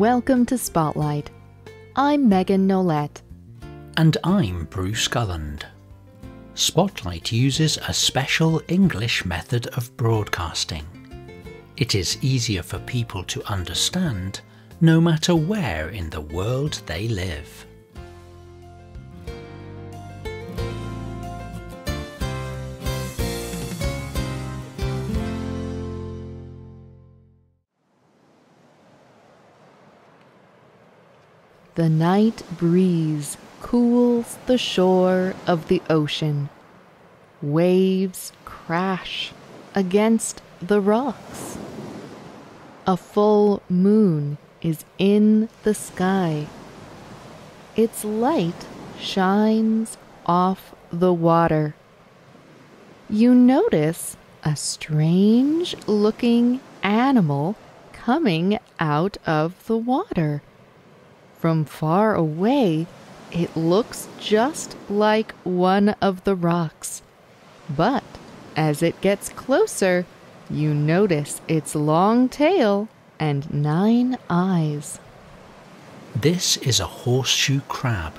Welcome to Spotlight. I'm Megan Nollet. And I'm Bruce Gulland. Spotlight uses a special English method of broadcasting. It is easier for people to understand, no matter where in the world they live. The night breeze cools the shore of the ocean. Waves crash against the rocks. A full moon is in the sky. Its light shines off the water. You notice a strange-looking animal coming out of the water. From far away, it looks just like one of the rocks. But as it gets closer, you notice its long tail and 9 eyes. This is a horseshoe crab.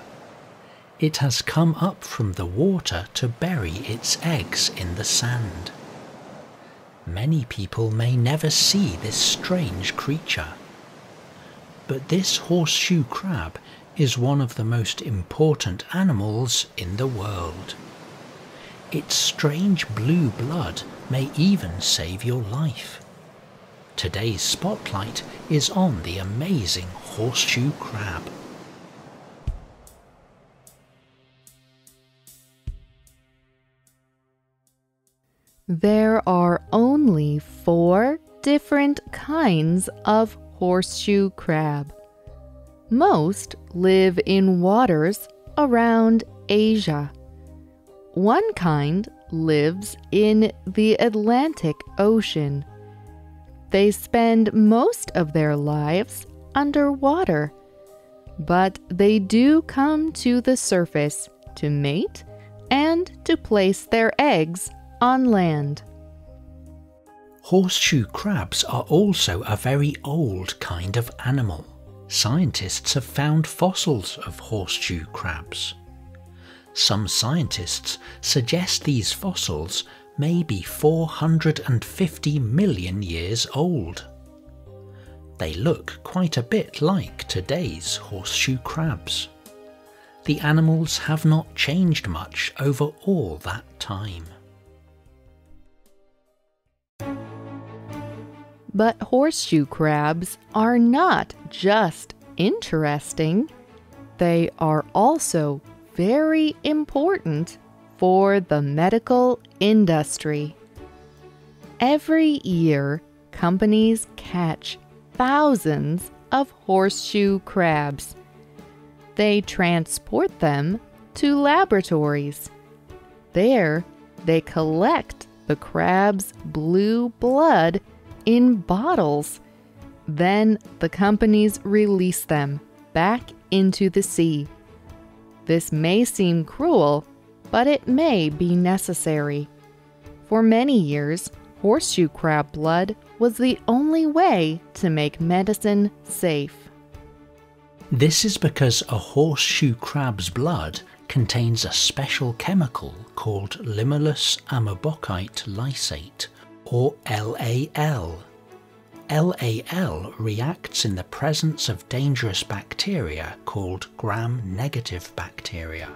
It has come up from the water to bury its eggs in the sand. Many people may never see this strange creature. But this horseshoe crab is one of the most important animals in the world. Its strange blue blood may even save your life. Today's Spotlight is on the amazing horseshoe crab. There are only 4 different kinds of horseshoe crab. Most live in waters around Asia. One kind lives in the Atlantic Ocean. They spend most of their lives underwater, but they do come to the surface to mate and to place their eggs on land. Horseshoe crabs are also a very old kind of animal. Scientists have found fossils of horseshoe crabs. Some scientists suggest these fossils may be 450 million years old. They look quite a bit like today's horseshoe crabs. The animals have not changed much over all that time. But horseshoe crabs are not just interesting. They are also very important for the medical industry. Every year, companies catch thousands of horseshoe crabs. They transport them to laboratories. There, they collect the crab's blue blood in bottles. Then the companies release them back into the sea. This may seem cruel, but it may be necessary. For many years, horseshoe crab blood was the only way to make medicine safe. This is because a horseshoe crab's blood contains a special chemical called limulus amebocyte lysate, or LAL. LAL reacts in the presence of dangerous bacteria called gram-negative bacteria.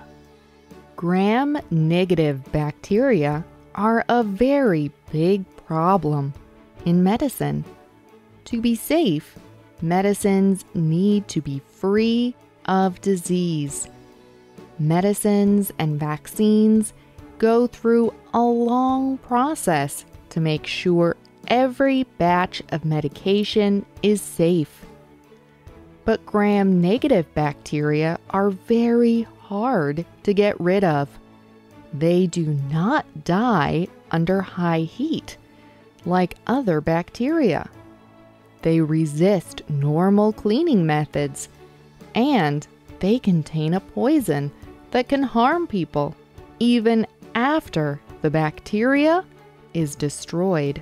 Gram-negative bacteria are a very big problem in medicine. To be safe, medicines need to be free of disease. Medicines and vaccines go through a long process to make sure every batch of medication is safe. But gram-negative bacteria are very hard to get rid of. They do not die under high heat, like other bacteria. They resist normal cleaning methods, and they contain a poison that can harm people even after the bacteria is destroyed.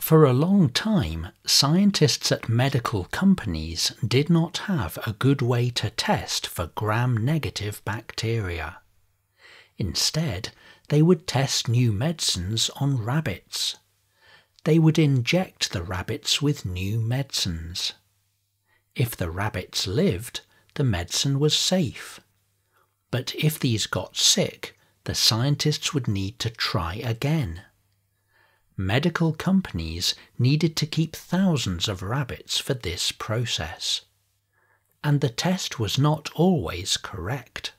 For a long time, scientists at medical companies did not have a good way to test for gram-negative bacteria. Instead, they would test new medicines on rabbits. They would inject the rabbits with new medicines. If the rabbits lived, the medicine was safe. But if these got sick, the scientists would need to try again. Medical companies needed to keep thousands of rabbits for this process. And the test was not always correct.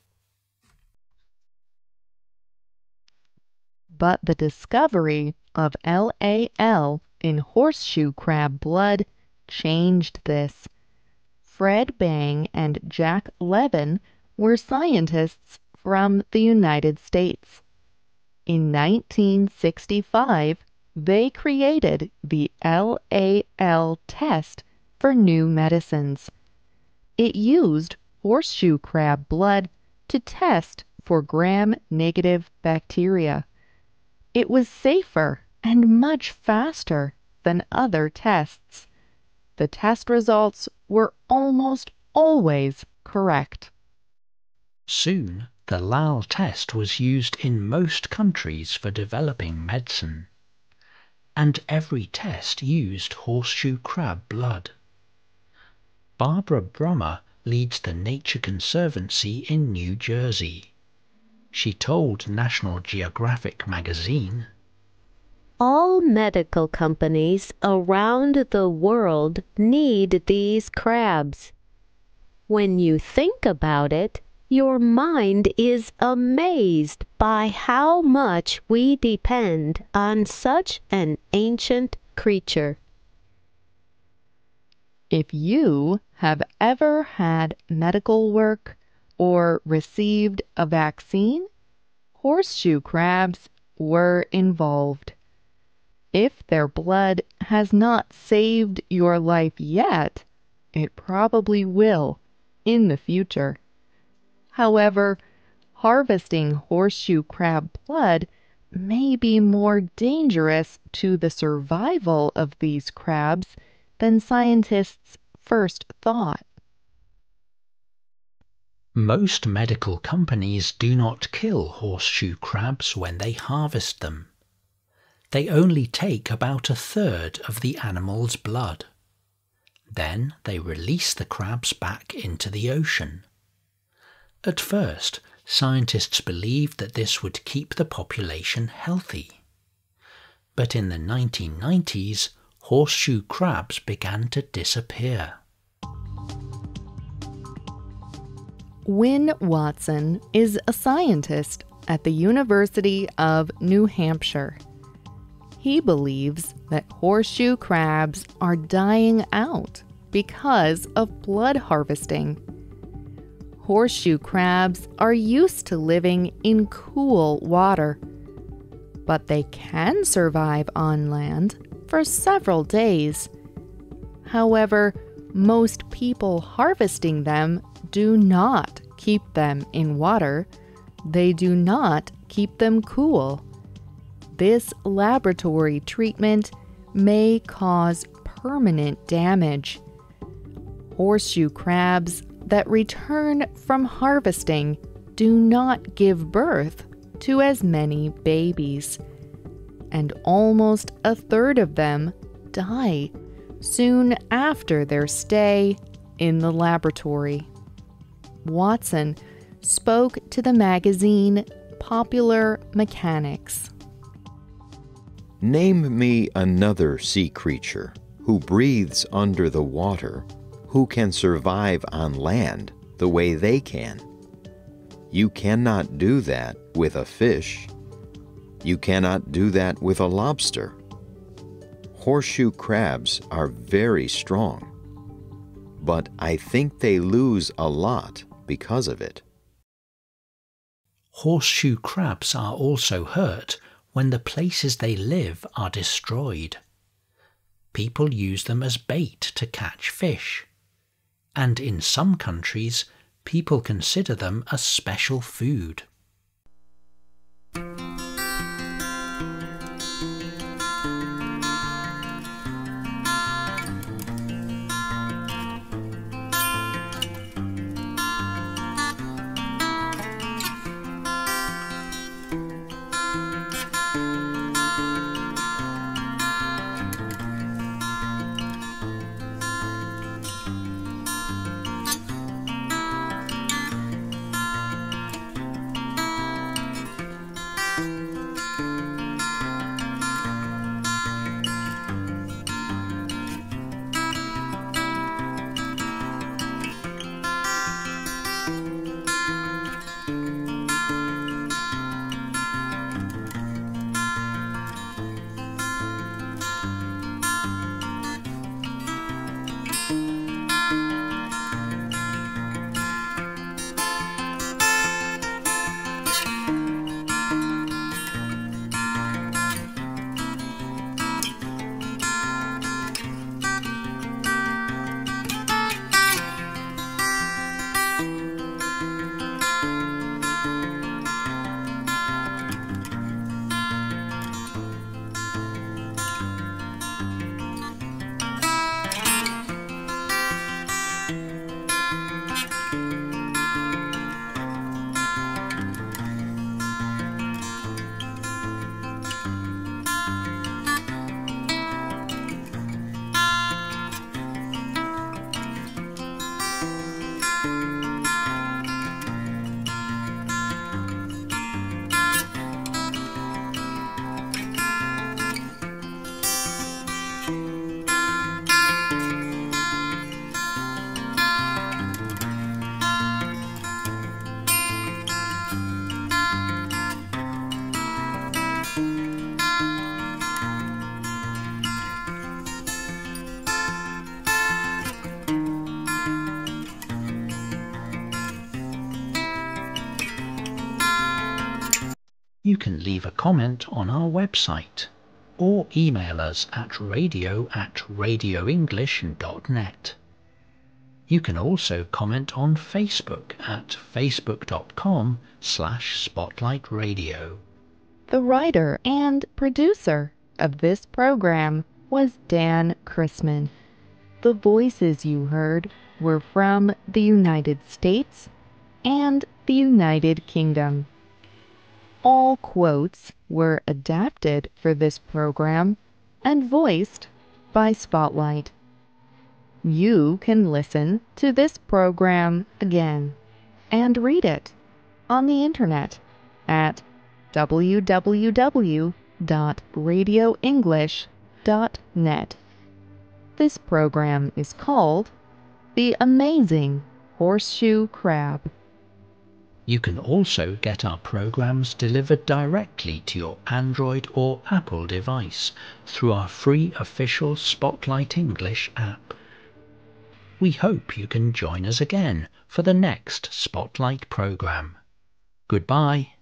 But the discovery of LAL in horseshoe crab blood changed this. Fred Bang and Jack Levin were scientists from the United States. In 1965, they created the LAL test for new medicines. It used horseshoe crab blood to test for gram-negative bacteria. It was safer and much faster than other tests. The test results were almost always correct. Soon, the LAL test was used in most countries for developing medicine. And every test used horseshoe crab blood. Barbara Brummer leads the Nature Conservancy in New Jersey. She told National Geographic magazine, "All medical companies around the world need these crabs. When you think about it, your mind is amazed by how much we depend on such an ancient creature." If you have ever had medical work or received a vaccine, horseshoe crabs were involved. If their blood has not saved your life yet, it probably will in the future. However, harvesting horseshoe crab blood may be more dangerous to the survival of these crabs than scientists first thought. Most medical companies do not kill horseshoe crabs when they harvest them. They only take about a third of the animal's blood. Then they release the crabs back into the ocean. At first, scientists believed that this would keep the population healthy. But in the 1990s, horseshoe crabs began to disappear. Wynne Watson is a scientist at the University of New Hampshire. He believes that horseshoe crabs are dying out because of blood harvesting. Horseshoe crabs are used to living in cool water, but they can survive on land for several days. However, most people harvesting them do not keep them in water. They do not keep them cool. This laboratory treatment may cause permanent damage. Horseshoe crabs that return from harvesting do not give birth to as many babies, and almost a third of them die soon after their stay in the laboratory. Watson spoke to the magazine Popular Mechanics. "Name me another sea creature who breathes under the water, who can survive on land the way they can. You cannot do that with a fish. You cannot do that with a lobster. Horseshoe crabs are very strong, but I think they lose a lot because of it." Horseshoe crabs are also hurt when the places they live are destroyed. People use them as bait to catch fish. And in some countries, people consider them a special food. you can leave a comment on our website or email us at radio@radioenglish.net. You can also comment on Facebook at facebook.com/spotlightradio. The writer and producer of this program was Dan Chrisman. The voices you heard were from the United States and the United Kingdom. All quotes were adapted for this program and voiced by Spotlight. You can listen to this program again and read it on the internet at www.radioenglish.net. This program is called The Amazing Horseshoe Crab. You can also get our programs delivered directly to your Android or Apple device through our free official Spotlight English app. We hope you can join us again for the next Spotlight program. Goodbye.